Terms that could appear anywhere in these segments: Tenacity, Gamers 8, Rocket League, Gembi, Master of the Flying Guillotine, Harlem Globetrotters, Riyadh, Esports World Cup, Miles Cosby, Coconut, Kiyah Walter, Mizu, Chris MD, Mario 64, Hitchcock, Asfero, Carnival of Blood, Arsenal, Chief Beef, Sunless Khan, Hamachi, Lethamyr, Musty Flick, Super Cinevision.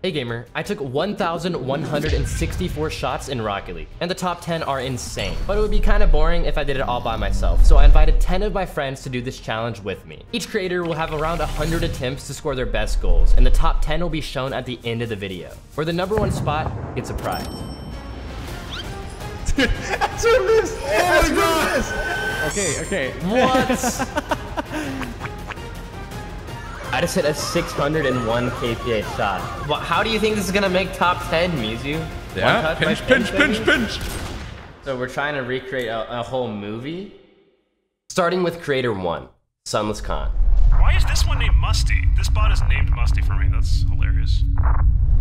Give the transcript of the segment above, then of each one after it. Hey gamer, I took 1,164 shots in Rocket League, and the top 10 are insane. But it would be kind of boring if I did it all by myself, so I invited 10 of my friends to do this challenge with me. Each creator will have around 100 attempts to score their best goals, and the top 10 will be shown at the end of the video, where the #1 spot gets a prize. Dude, that's what it is! That's what it is! Okay, okay. What? I just hit a 601 KPA shot. Well, how do you think this is gonna make top 10, Mizu? Yeah, pinch. So we're trying to recreate a whole movie? Starting with creator 1, Sunless Khan. Why is this one named Musty? This bot is named Musty for me, that's hilarious.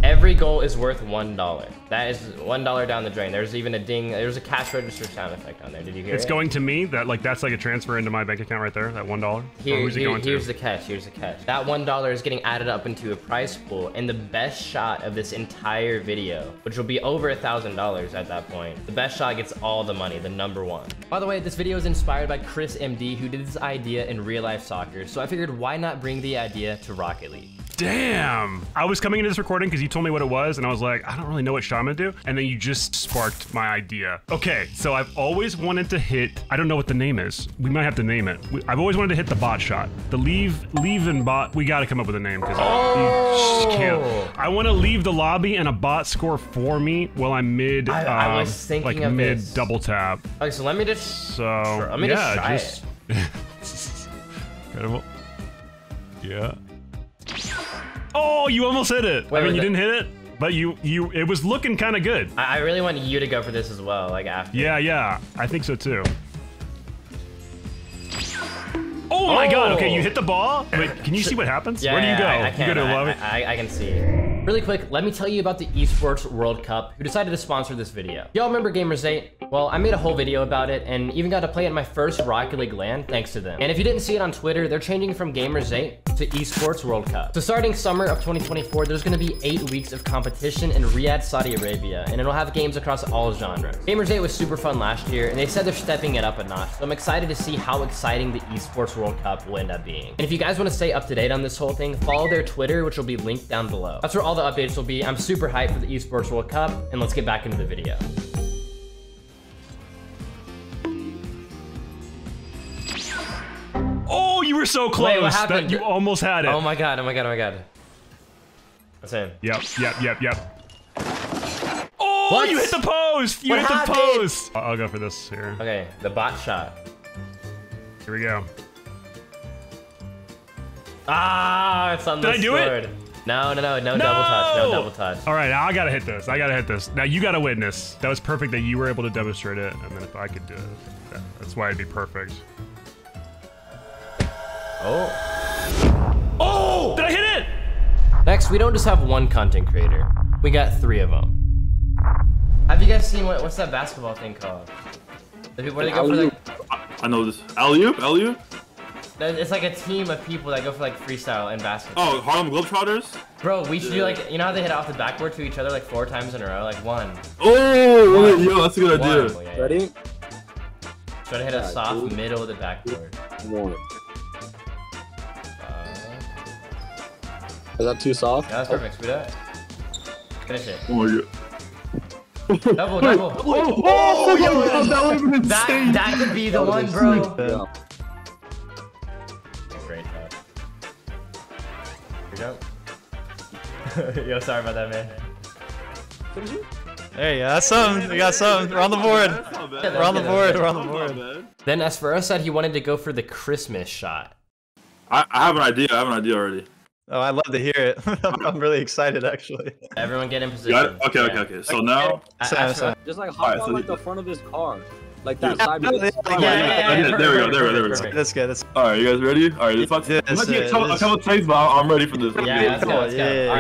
Every goal is worth $1. That is $1 down the drain. There's even a ding, there's a cash register sound effect on there. Did you hear it? It's going to me, that's like a transfer into my bank account right there, that $1. Here's the catch, That $1 is getting added up into a prize pool, and the best shot of this entire video, which will be over $1,000 at that point, the best shot gets all the money, the #1. By the way, this video is inspired by Chris MD, who did this idea in real life soccer, so I figured why not bring the idea to Rocket League. Damn! I was coming into this recording because you told me what it was, and I was like, I don't really know what shot I'm gonna do. And then you just sparked my idea. Okay, so I've always wanted to hit, I don't know what the name is. We might have to name it. I've always wanted to hit the bot shot. The leave-in bot. We gotta come up with a name because you just can't. I wanna leave the lobby and a bot score for me while I'm mid, I was thinking like of mid this. Double tap. Okay, so let me just, let me just try it. Incredible. Yeah. Oh, you almost hit it. Wait, I mean, you didn't hit it, but it was looking kind of good. I really want you to go for this as well, like after. Yeah, I think so too. Oh my God, okay, you hit the ball. Wait, can you see what happens? Yeah, where do you go? I can see. Really quick, let me tell you about the Esports World Cup, who decided to sponsor this video. Y'all remember Gamers 8? Well, I made a whole video about it and even got to play it in my first Rocket League LAN thanks to them. And if you didn't see it on Twitter, they're changing from Gamers 8 to Esports World Cup. So starting summer of 2024, there's gonna be 8 weeks of competition in Riyadh, Saudi Arabia, and it'll have games across all genres. Gamers 8 was super fun last year, and they said they're stepping it up a notch, so I'm excited to see how exciting the Esports World Cup will end up being. And if you guys wanna stay up to date on this whole thing, follow their Twitter, which will be linked down below. That's where all the updates will be. I'm super hyped for the Esports World Cup, and let's get back into the video. Oh, you were so close. Wait, what happened? You almost had it. Oh my god. That's him. Yep. Oh, what? You hit the post. You hit the post. I'll go for this here. Okay, the bot shot. Here we go. Ah, it's on the sword. Did I do it? No, double touch, All right, now I gotta hit this, Now you gotta witness. That was perfect that you were able to demonstrate it, and then if I could do it, that's why it'd be perfect. Oh, did I hit it? Next, we don't just have one content creator. We got 3 of them. Have you guys seen, what's that basketball thing called? The people, where they go for like... I know this. Alley-oop? It's like a team of people that go for like freestyle and basketball. Oh, Harlem Globetrotters? Bro, we should do like, you know how they hit off the backboard to each other like 4 times in a row? Like one. Oh, one. Yo, that's a good idea. Oh, yeah. Ready? Try to hit a soft middle of the backboard. One. Is that too soft? Yeah, that's perfect. Do that. Finish it. Oh my God. Double. Oh yo, that would have been insane. That could be the one, bro. Yeah. Great shot. Here we go. Yo, sorry about that, man. There you go. That's something. We got something. We're on the board. We're on the board. Then Asfero said he wanted to go for the Christmas shot. I have an idea. already. Oh, I'd love to hear it. I'm really excited, actually. Everyone get in position. Okay. So now... Just like hop on like the front of his car. Like that side. Yeah. There we go. That's good. Alright, you guys ready? Alright, let's talk. I'm gonna get a couple plays, but I'm ready for this. Yeah, let's go.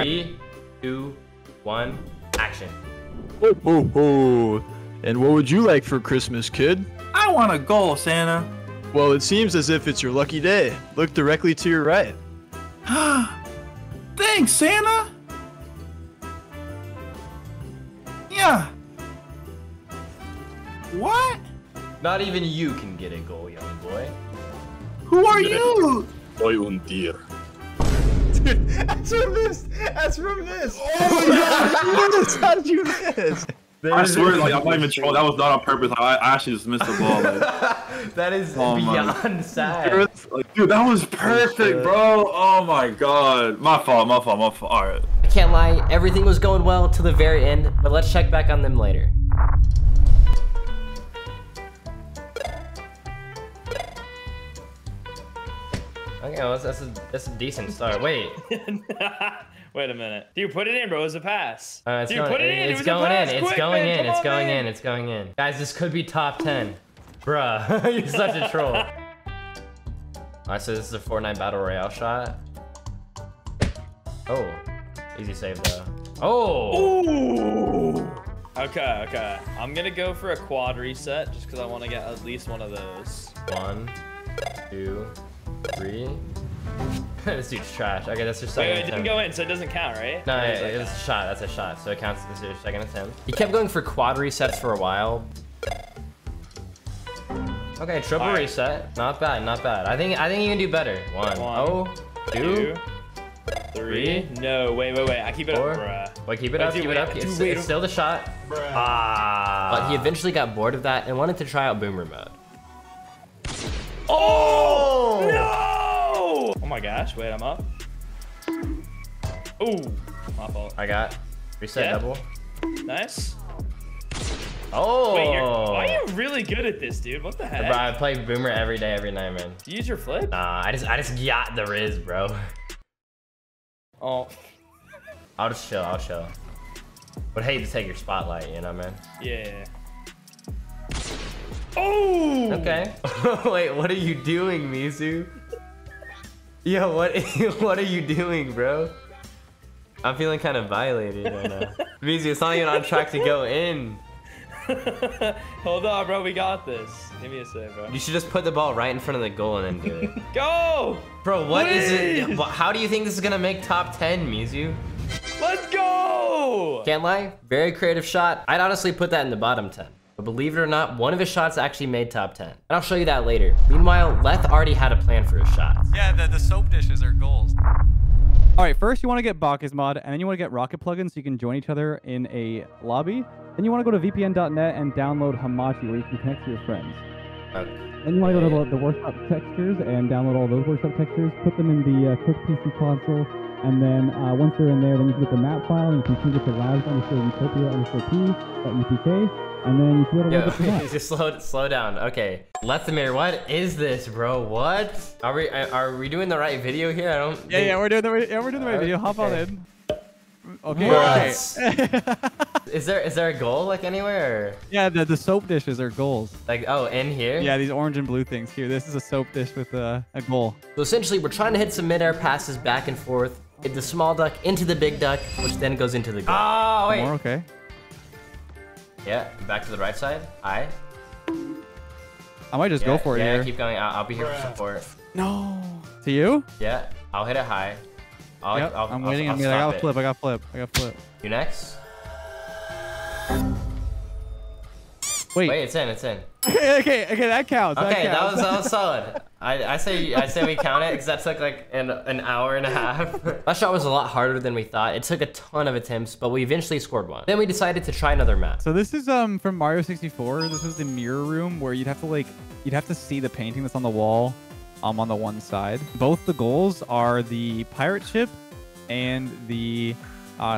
3, 2, 1, action. Oh. And what would you like for Christmas, kid? I want a goal, Santa. Well, it seems as if it's your lucky day. Look directly to your right. Thanks, Santa! Yeah! What? Not even you can get a goal, young boy. Who are you? Boy, un deer. dude, that's from this. That's from this. Oh my god! How did you miss? I swear, like, I'm not even trolling. That was not on purpose. I actually just missed the ball. Like. That is beyond sad. Like, dude, that was perfect, bro. Oh my god. My fault, my fault, my fault. All right. I can't lie. Everything was going well to the very end, but let's check back on them later. Okay, well, that's a decent start. Wait. Wait a minute. Dude, put it in, bro. It was a pass. Dude, put it in. It's going in. It's going in. It's going in. It's going in. Guys, this could be top 10. Bruh, you're such a troll. Alright, so this is a Fortnite Battle Royale shot. Oh. Easy save, though. Oh! Ooh. Okay, okay. I'm gonna go for a quad reset just because I want to get at least one of those. 1, 2, 3. This dude's trash. Okay, that's your second attempt. Wait, it didn't go in, so it doesn't count, right? No, yeah, it was a shot. That's a shot. So it counts as your second attempt. He kept going for quad resets for a while. Okay, triple reset. Not bad, not bad. I think you can do better. 1, 2, 3. No, wait. I keep it up, bruh. Wait, keep it up, keep it up. It's still the shot. Bruh. But he eventually got bored of that and wanted to try out Boomer mode. Oh! No! Oh my gosh, wait, I'm up. Ooh, my fault. I got reset double. Nice. Oh! Wait, why are you really good at this, dude? What the heck? Bro, I play Boomer every day, every night, man. Do you use your flip? Nah, I just got the Riz, bro. Oh. I'll just chill, I'll chill. Would hate to take your spotlight, you know, man? Yeah. Oh! Okay. Wait, what are you doing, Mizu? Yo, what are you doing, bro? I'm feeling kind of violated right now. Mizu, it's not even on track to go in. Hold on, bro. We got this. Give me a sec, bro. You should just put the ball right in front of the goal and then do it. Go! Bro, what is it? How do you think this is going to make top 10, Mizu? Let's go! Can't lie. Very creative shot. I'd honestly put that in the bottom 10. But believe it or not, one of his shots actually made top 10. And I'll show you that later. Meanwhile, Leth already had a plan for his shots. Yeah, the soap dishes are goals. All right, first you want to get Baka's mod, and then you want to get Rocket plugins so you can join each other in a lobby. Then you want to go to vpn.net and download Hamachi, where you can connect to your friends. Okay. Then you want to go to the workshop textures and download all those workshop textures, put them in the quick PC console, and then once they're in there, then you can get the map file, and you can change it to labs_utopia_p.upk. And then you put it over to just slow down. Okay. Lethamyr, what is this, bro? What? Are we doing the right video here? I don't Yeah, we're doing the right video. Hop on in. Okay. What? Is there a goal like anywhere? Yeah, the soap dishes are goals. Like in here? Yeah, these orange and blue things here. This is a soap dish with a goal. So essentially we're trying to hit some mid-air passes back and forth, hit the small duck into the big duck, which then goes into the goal. Oh wait. More, okay. Yeah, back to the right side. I might just go for it here. Yeah, keep going. I'll be here for support. No. To you? Yeah, I'll hit it high. I'm waiting. I got flip. I got flip. You next? Wait, it's in. Okay, that counts. Okay, that was solid. I say we count it because that took like an hour and a half. That shot was a lot harder than we thought. It took a ton of attempts, but we eventually scored one. Then we decided to try another map. So this is from Mario 64. This was the mirror room where you'd have to see the painting that's on the wall, on the one side. Both the goals are the pirate ship and the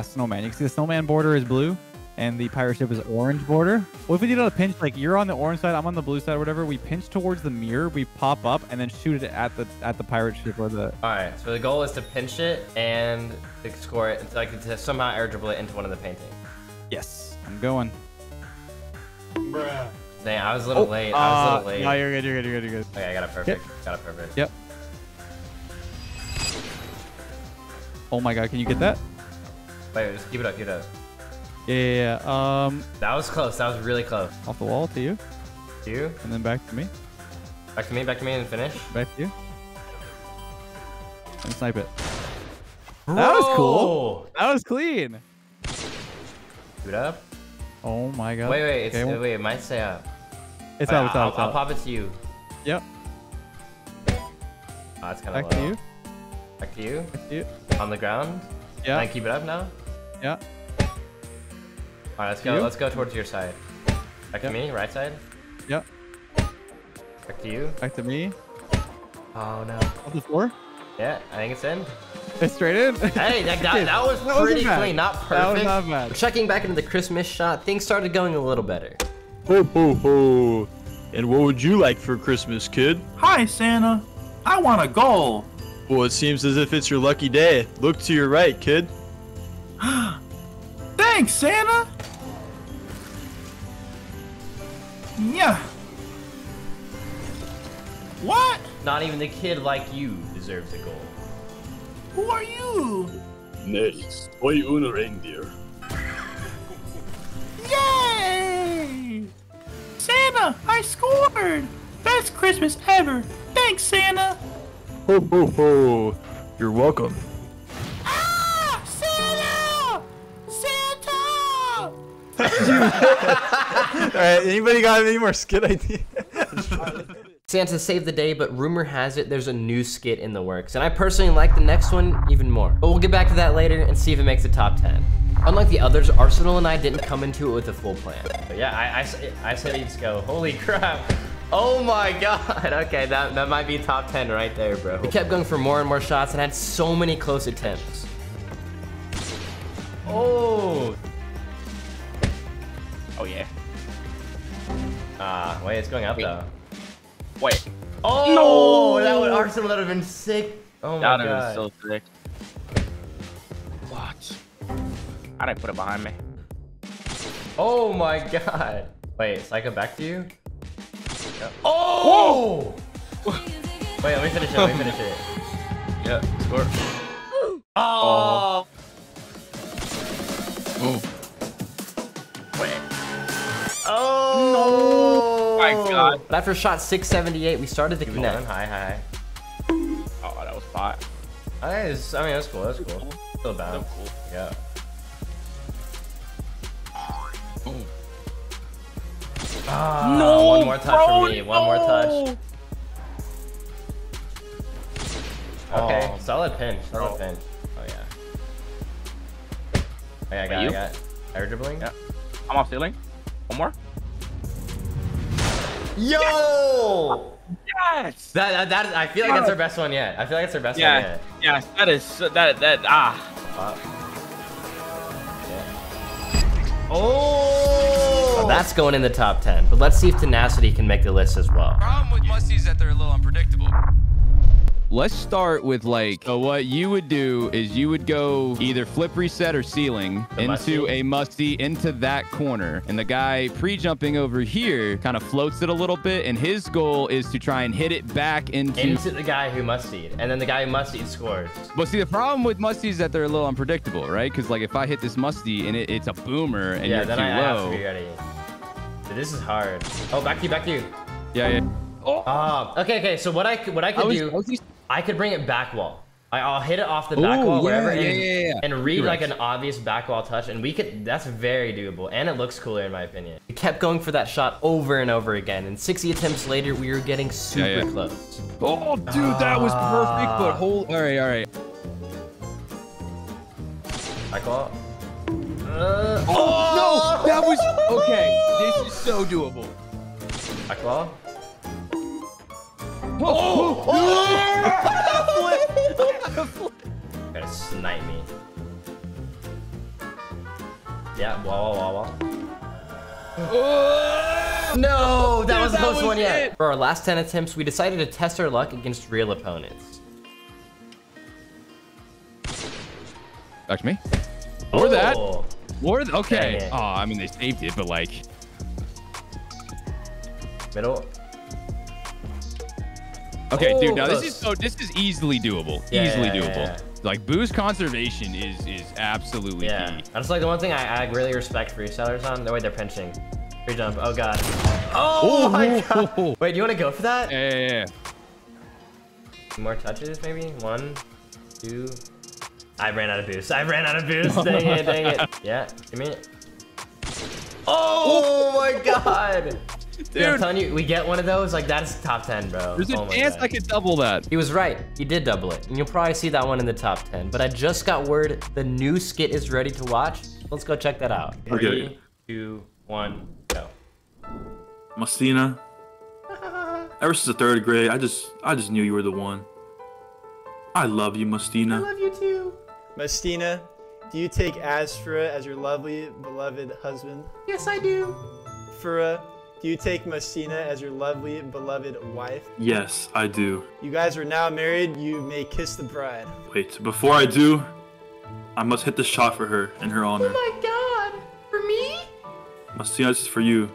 snowman. You can see the snowman border is blue. And the pirate ship is orange border. What if we did a pinch? Like you're on the orange side, I'm on the blue side, or whatever. We pinch towards the mirror, we pop up, and then shoot it at the pirate ship or the. All right. So the goal is to pinch it and to score it. It's like to somehow air dribble it into one of the paintings. Yes, I'm going. Bruh. Dang, I was a little late. I was a little late. No, you're good. Okay, I got it perfect. Yep. Oh my god, can you get that? Wait, just keep it up. Yeah. That was close. That was really close. Off the wall to you. And then back to me. Back to me and finish. Back to you. And snipe it. Bro! That was cool. That was clean. Shoot up. Oh my god. Wait. It's, okay. Wait, it might stay up. It's up. I'll pop it to you. Yep. Oh, it's kind of low. Back to you. on the ground. Yeah. And keep it up now. Yeah. All right, let's go. Let's go towards your side. Back to me, right side. Yeah. Back to you. Back to me. Oh no. On the floor? Yeah, I think it's in. It's straight in. Hey, that was pretty clean, not perfect. That was not bad. Checking back into the Christmas shot, things started going a little better. Ho ho ho! And what would you like for Christmas, kid? Hi, Santa. I want a goal. Well, it seems as if it's your lucky day. Look to your right, kid. Thanks, Santa. Yeah. What? Not even the kid like you deserves a goal. Who are you? Nerds. Soy un reindeer. Yay! Santa, I scored! Best Christmas ever! Thanks, Santa! Ho ho ho! You're welcome. Ah! Santa! Santa! Alright, anybody got any more skit ideas? Santa saved the day, but rumor has it there's a new skit in the works, and I personally like the next one even more. But we'll get back to that later and see if it makes the top 10. Unlike the others, Arsenal and I didn't come into it with a full plan. But yeah, I said he'd go, holy crap. Oh my god, okay, that might be top 10 right there, bro. We kept going for more and more shots and had so many close attempts. Oh. Oh yeah. Wait, it's going up though. Wait. Oh no! Arsenal would have been sick. Oh my god. That would have been so sick. Watch. How'd I put it behind me? Oh my god. Wait, Psycho, back to you? Yep. Oh! Whoa! Wait, let me finish it. Let me finish it. Yeah, score. Oh! Oh. Wait. Oh! No! Oh my god. But after shot 678, we started to connect. Hi. Oh, that was hot. I mean, that's cool. That's cool. Still bad. So cool. Yeah. Oh. Ah, no. One more touch for me. One more touch. Okay. Solid pinch. Solid pinch. Oh yeah. Okay, I got. Air dribbling. Yeah. I'm off ceiling. One more. Yo! Yes! That I feel like that's our best one yet. I feel like it's our best one yet. Yes, that is so, yeah. Oh! So that's going in the top 10. But let's see if Tenacity can make the list as well. The problem with musties is that they're a little unpredictable. Let's start with like, so what you would do is you would go either flip reset or ceiling into a musty into that corner. And the guy pre-jumping over here kind of floats it a little bit. And his goal is to try and hit it back into the guy who mustied. And then the guy who mustied scores. But see, the problem with musty is that they're a little unpredictable, right? Because like if I hit this musty and it's a boomer and you're too low. Yeah, then I have to be ready. Dude, this is hard. Oh, back to you, back to you. Yeah. Oh. Okay. So what I could do, I could bring it back wall. I'll hit it off the back wall, wherever, and read like an obvious back wall touch, and we could. That's very doable, and it looks cooler in my opinion. We kept going for that shot over and over again, and 60 attempts later, we were getting super close. Oh, dude, that was perfect, but all right. Back wall. Oh no, that was okay. This is so doable. Back wall. Oh! You gotta snipe me. Yeah, wall. Oh! No, that was the closest one yet. For our last 10 attempts, we decided to test our luck against real opponents. Back to me. Or that. Or okay. Oh, I mean, they saved it, but like. Middle. Okay, dude. Now this is easily doable. Yeah, easily doable. Like boost conservation is absolutely key. That's like the one thing I really respect freestylers on. No way they're pinching. Free jump. Oh god. Oh my god. Wait, do you want to go for that? Yeah. More touches, maybe. 1, 2. I ran out of boost. Dang it. Yeah. Give me it. Oh my god. Dude, I'm telling you, we get one of those, like that's top 10, bro. There's a chance I could double that. He was right. He did double it. And you'll probably see that one in the top 10. But I just got word the new skit is ready to watch. Let's go check that out. Okay. 3, 2, 1, go. Masina. Ever since the 3rd grade, I just knew you were the one. I love you, Mastina. I love you too. Mastina, do you take Asfero as your lovely, beloved husband? Yes, I do. Fura, do you take Mastina as your lovely, beloved wife? Yes, I do. You guys are now married. You may kiss the bride. Wait, before I do, I must hit the shot for her in her honor. Oh my God, for me? Mastina, this is for you.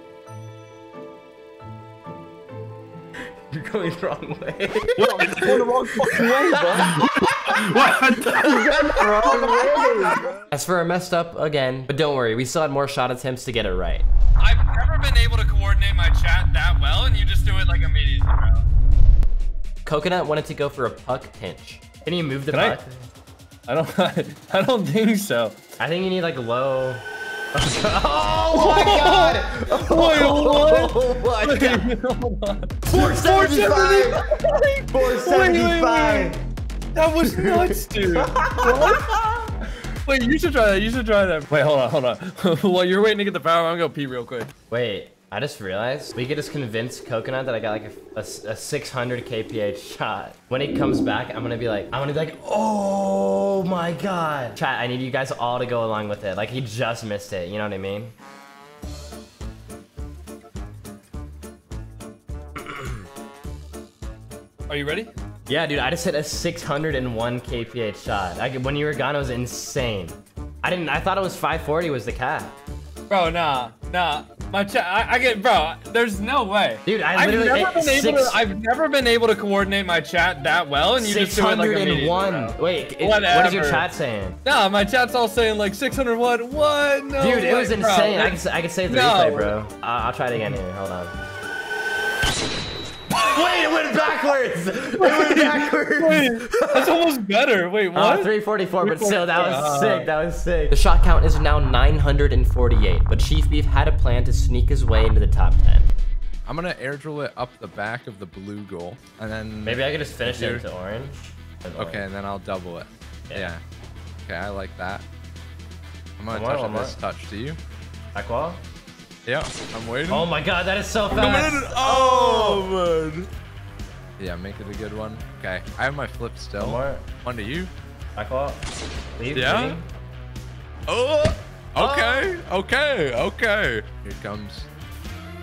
You're going the wrong way. What? I'm going the wrong fucking way, bro. What? Asfero messed up again, but don't worry, we still had more shot attempts to get it right. I've never been able to coordinate my chat that well, and you just do it like immediately, bro. Coconut wanted to go for a puck pinch. Can you move the puck? I don't think so. I think you need like low. Oh my God! Wait, what? Wait, hold on. 475. 475. That was nuts, dude. What? Wait, you should try that. You should try that. Wait, hold on. While you're waiting to get the power, I'm gonna pee real quick. Wait, I just realized we could just convince Coconut that I got like a 600 kph shot. When he comes back, I'm gonna be like, oh my God. Chat, I need you guys all to go along with it. Like he just missed it. You know what I mean? Are you ready? Yeah, dude, I just hit a 601 kph shot. When you were gone, it was insane. I thought it was 540 was the cap. Bro, nah. Bro, there's no way. Dude, I've never been able to coordinate my chat that well, and you just do it like immediately. 601. Wait, what is your chat saying? Nah, my chat's all saying like 601. What? No, dude, it was insane. I could save the replay, bro. I'll try it again here. Hold on. Wait, it went backwards! Wait, that's almost better. Wait, what? 344, but still, that was sick. That was sick. The shot count is now 948, but Chief Beef had a plan to sneak his way into the top 10. I'm gonna air drill it up the back of the blue goal, and then... Maybe I could just finish it to orange. Okay, and then I'll double it. Yeah. Okay, I like that. I'm gonna touch on this touch, do you? Back wall? Yeah, I'm waiting. Oh my God, that is so fast. Oh, man. Yeah, make it a good one. Okay, I have my flip still. One to you. Back off. Leave. Yeah. Leave. Oh, okay. Oh. Okay. Here it comes.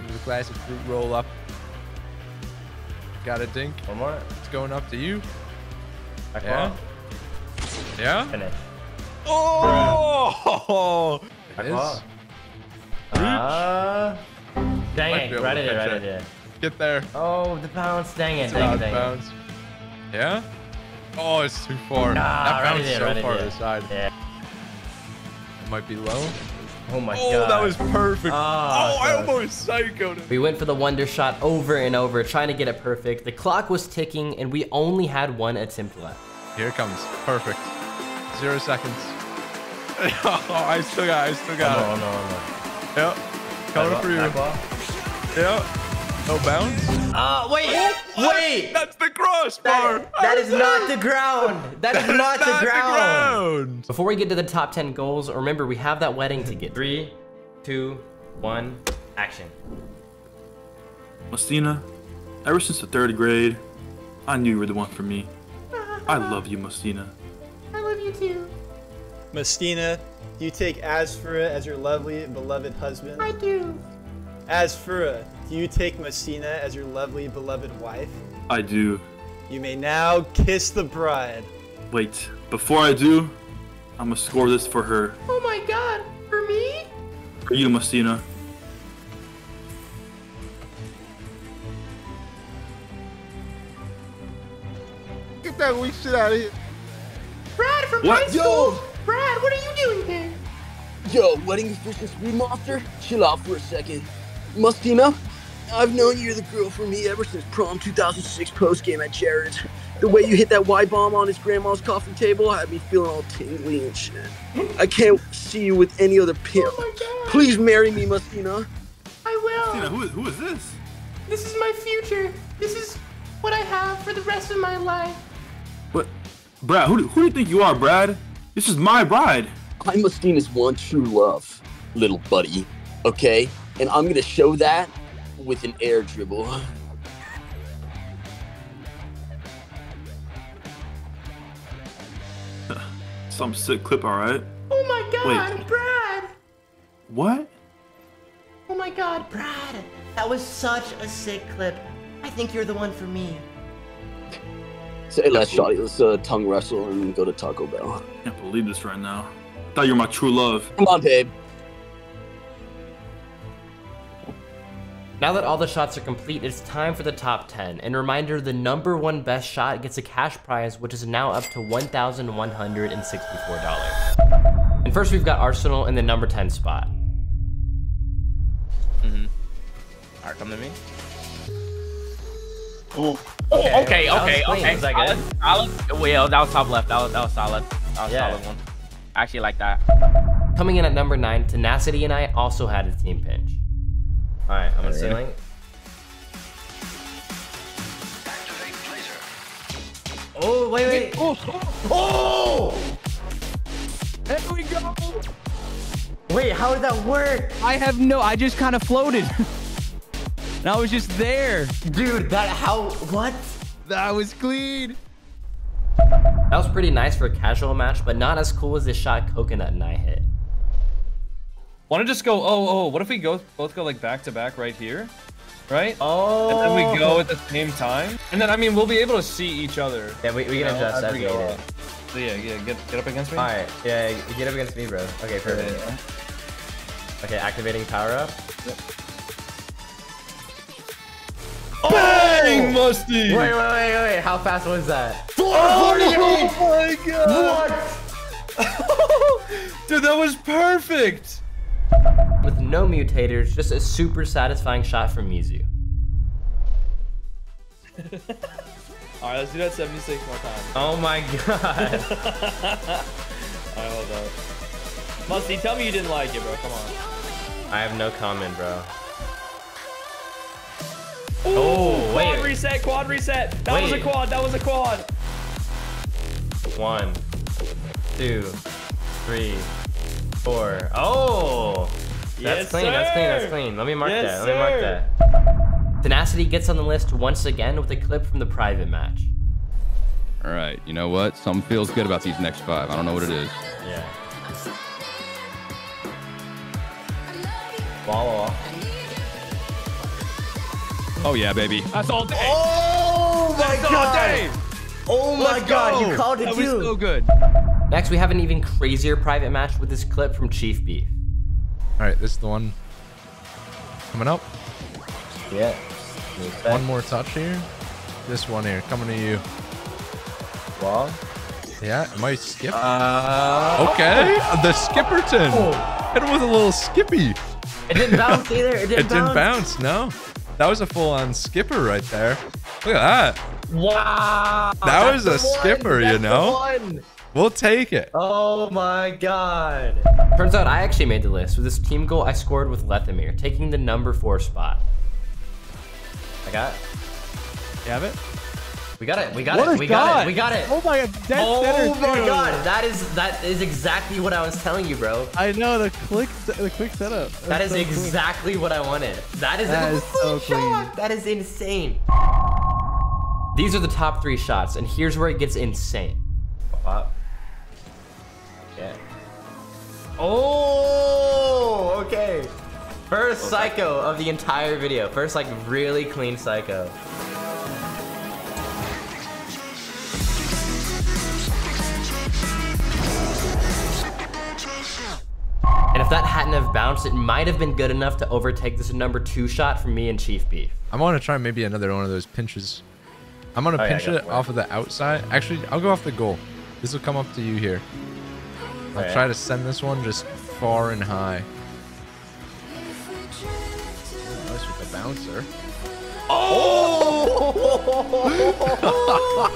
Here's a classic fruit roll up. Got a dink. One more. It's going up to you. Back off. Yeah. Finish. Oh. Back off. Dang it, right here. Get there. Oh, the bounce, dang it. Yeah? Oh, it's too far. Nah, that bounce is so far to the side. Yeah. It might be low. Oh my God. Oh, that was perfect. Oh, I almost psychoed. We went for the wonder shot over and over, trying to get it perfect. The clock was ticking, and we only had one attempt left. Here it comes. Perfect. 0 seconds. Oh, I still got it. No. Yep. Coming up for you. Yep. No bounce. Wait. That's the crossbar. That is not the ground. That is not the ground. Before we get to the top 10 goals, remember we have that wedding to get. 3, 2, 1, action. Mastina, ever since the 3rd grade, I knew you were the one for me. I love you, Mastina. I love you too. Mastina, do you take Asfero as your lovely, beloved husband? I do. Asfero, do you take Mastina as your lovely, beloved wife? I do. You may now kiss the bride. Wait, before I do, I'm gonna score this for her. Oh my God, for me? For you, Mastina. Get that weak shit out of here. Brad from high school! Brad, what are you doing there? Yo, wedding is versus Weed Monster? Chill out for a second. Mastina, I've known you're the girl for me ever since prom 2006 postgame at Jared's. The way you hit that Y-bomb on his grandma's coffee table had me feeling all tingly and shit. I can't see you with any other pimp. Oh my God. Please marry me, Mastina. I will. Christina, who is this? This is my future. This is what I have for the rest of my life. But, Brad, who do you think you are, Brad? This is my bride. I'm Mustina's one true love, little buddy, okay? And I'm gonna show that with an air dribble. Some sick clip, all right? Oh my God, wait. Brad! What? Oh my God, Brad! That was such a sick clip. I think you're the one for me. Say less, shawty. Let's tongue wrestle and go to Taco Bell. I can't believe this right now. I thought you were my true love. Come on, babe. Now that all the shots are complete, it's time for the top 10. And reminder, the number one best shot gets a cash prize, which is now up to $1,164. And first, we've got Arsenal in the number 10 spot. Mm-hmm. All right, come to me. Ooh. Okay, okay, okay. Okay. Was that good? Well, that was top left. That was solid. That was solid one. I actually like that. Coming in at number 9, Tenacity and I also had a team pinch. All right, I'm assuming. Activate laser. Oh, wait, wait. Oh, oh! There we go. Wait, how did that work? I have no, I just kind of floated. And I was just there. Dude, that, how, what? That was clean. That was pretty nice for a casual match, but not as cool as the shot Coconut and I hit. Want to just go, what if we both go like back to back right here, right? Oh. And then we go at the same time. And then, I mean, we'll be able to see each other. Yeah, we can adjust as we go up. So yeah, get up against me? All right, yeah, get up against me, bro. Okay, perfect. Yeah. Okay, activating power up. Yep. Oh! Bang, Musty! Wait, how fast was that? 448! Oh my God! What? Dude, that was perfect! With no mutators, just a super satisfying shot from Mizu. Alright, let's do that 76 more times. Oh my God. Alright, hold up. Musty, tell me you didn't like it, bro. Come on. I have no comment, bro. Ooh, oh, wait. Quad reset. That was a quad. One, two, three. 4. Oh! That's clean, that's clean. Let me mark that, let me mark that. Tenacity gets on the list once again with a clip from the private match. All right, you know what? Something feels good about these next 5. I don't know what it is. Yeah. Follow up. Oh yeah, baby. That's all day. Oh my God! Oh my God, you called it too. That was so good. Next, we have an even crazier private match with this clip from Chief Beef. All right, this is the one coming up. Yeah. One more touch here. This one here, coming to you. Wow. Yeah, it might skip. Okay, the Skipperton. Oh. It was a little skippy. It didn't bounce either. It didn't bounce, no. That was a full-on skipper right there. Look at that. Wow. That was a skipper, you know? We'll take it. Oh my God. Turns out I actually made the list with this team goal I scored with Lethamyr, taking the number 4 spot. I got it. You have it? We got it. Oh my God. Oh my God. That is exactly what I was telling you, bro. I know the quick setup. That is so exactly what I wanted. That is so clean. That is insane. These are the top 3 shots, and here's where it gets insane. Pop. Okay. Oh, okay. First psycho of the entire video. First, like, really clean psycho. And if that hadn't have bounced, it might have been good enough to overtake this number 2 shot from me and Chief Beef. I want to try maybe another one of those pinches. I'm going to pinch it off of the outside. Actually, I'll go off the goal. This will come up to you here. I'll try to send this one just far and high. Oh, nice with the bouncer. Oh!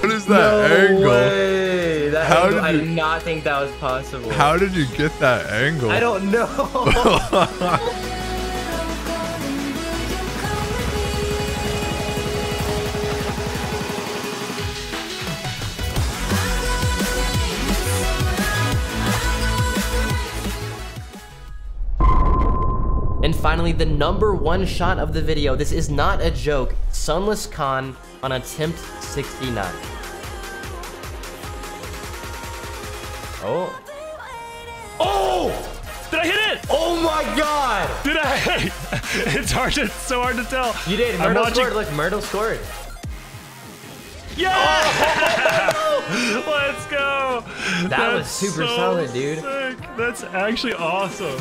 What is that angle? I did not think that was possible. How did you get that angle? I don't know. And finally, the #1 shot of the video. This is not a joke. Sunless Khan on attempt 69. Oh. Oh! Did I hit it? Oh my god! Did I? It's so hard to tell. You did. Myrtle scored. Look, Myrtle scored. Yeah! Oh! Let's go! That was super solid, dude. Sick. That's actually awesome.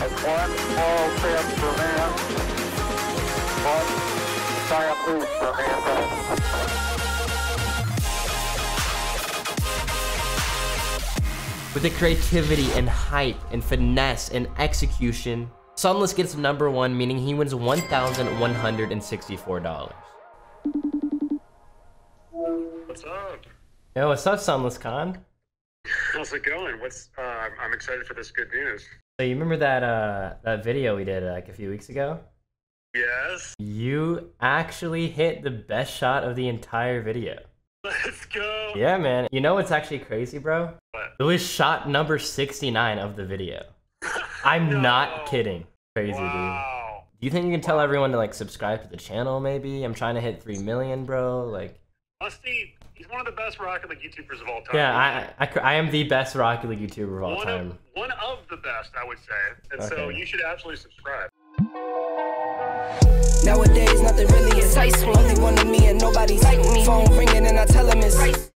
With the creativity and hype and finesse and execution, Sunless gets #1, meaning he wins $1,164. What's up? Yo, what's up, Sunless Khan? How's it going? What's I'm excited for this good news. So you remember that that video we did like a few weeks ago? Yes. You actually hit the best shot of the entire video. Let's go. Yeah, man. You know what's actually crazy, bro? What? It was shot #69 of the video. I'm not kidding. Crazy, wow. Dude. Do you think you can tell everyone to like subscribe to the channel? Maybe I'm trying to hit 3 million, bro. Like. Honestly, he's one of the best Rocket League YouTubers of all time. Yeah, I am the best Rocket League YouTuber of all time. One of the best, I would say. And so you should absolutely subscribe. Nowadays, nothing really is. Only one of me and nobody's like me. Phone ringing and I tell him it's.